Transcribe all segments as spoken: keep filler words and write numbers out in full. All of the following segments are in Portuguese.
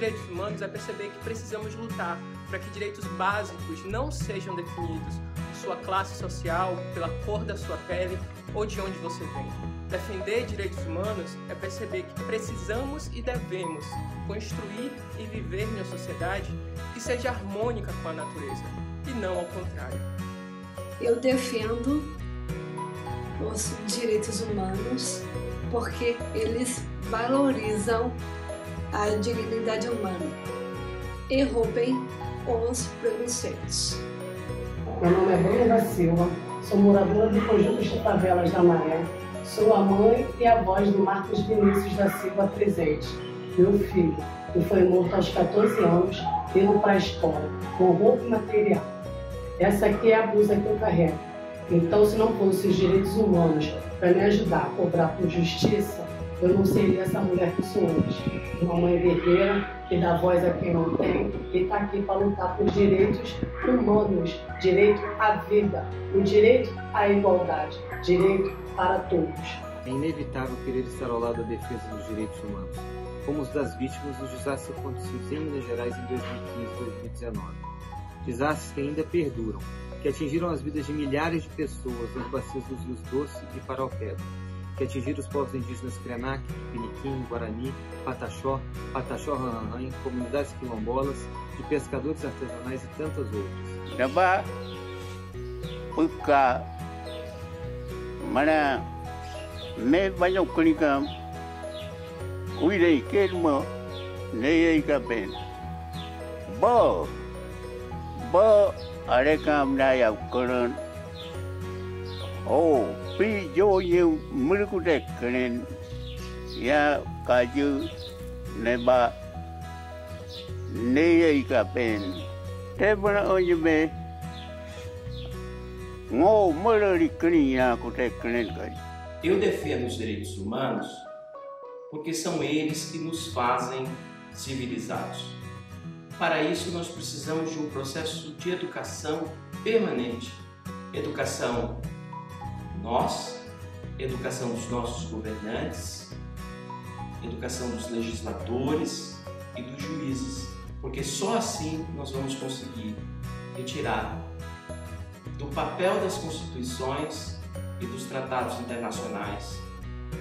direitos humanos é perceber que precisamos lutar para que direitos básicos não sejam definidos por sua classe social, pela cor da sua pele ou de onde você vem. Defender direitos humanos é perceber que precisamos e devemos construir e viver em uma sociedade que seja harmônica com a natureza, e não ao contrário. Eu defendo os direitos humanos porque eles valorizam a dignidade humana e rompem os preconceitos. Meu nome é Bruna da Silva, sou moradora do Conjunto de Tavelas da Maré, sou a mãe e a voz do Marcos Vinícius da Silva presente, meu filho, que foi morto aos quatorze anos, indo para a escola, com roupa e material. Essa aqui é a blusa que eu carrego. Então, se não fosse os direitos humanos para me ajudar a cobrar por justiça, eu não seria essa mulher que sou hoje. Uma mãe guerreira que dá voz a quem não tem e está aqui para lutar por direitos humanos, direito à vida, o direito à igualdade, direito para todos. É inevitável querer estar ao lado da defesa dos direitos humanos, como os das vítimas dos desastres acontecidos em Minas Gerais em dois mil e quinze e dois mil e dezenove. Desastres que ainda perduram, que atingiram as vidas de milhares de pessoas nas bacias dos rios Doce e Paraopeba, que atingiram os povos indígenas Krenak, Piniquim, Guarani, Pataxó, Pataxó Rananã, comunidades quilombolas, de pescadores artesanais e tantas outras. Trabalhar, buscar, mas me vai ao clima, cuidei que irmão, nem bem. Bom, bom, arecam na yakuran, oh. Pijo eu muito declin, ia caju neba neia capen. Tebra onde me não molori crinha com declin cai. Eu defendo os direitos humanos porque são eles que nos fazem civilizados. Para isso nós precisamos de um processo de educação permanente, educação nós, educação dos nossos governantes, educação dos legisladores e dos juízes, porque só assim nós vamos conseguir retirar do papel das constituições e dos tratados internacionais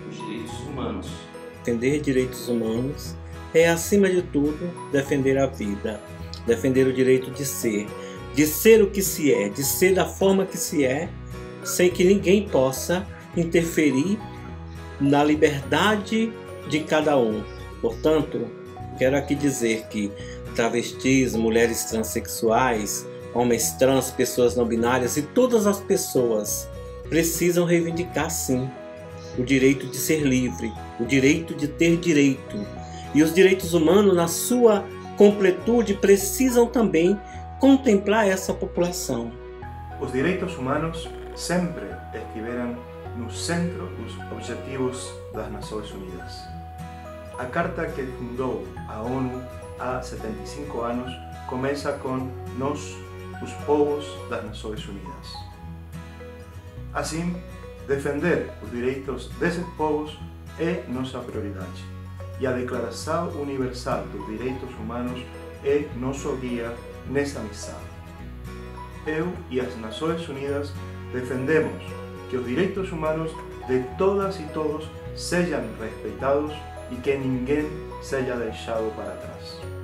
os direitos humanos. Defender direitos humanos é, acima de tudo, defender a vida, defender o direito de ser, de ser o que se é, de ser da forma que se é, sem que ninguém possa interferir na liberdade de cada um. Portanto, quero aqui dizer que travestis, mulheres transexuais, homens trans, pessoas não binárias e todas as pessoas precisam reivindicar sim o direito de ser livre, o direito de ter direito. E os direitos humanos, na sua completude, precisam também contemplar essa população. Os direitos humanos sempre estiveram no centro dos objetivos das Nações Unidas. A carta que fundou a ONU há setenta e cinco anos começa com nós, os povos das Nações Unidas. Assim, defender os direitos desses povos é nossa prioridade, e a Declaração Universal dos Direitos Humanos é nosso guia nessa missão. Eu e as Nações Unidas defendemos que os direitos humanos de todas e todos sejam respeitados e que ninguém seja deixado para trás.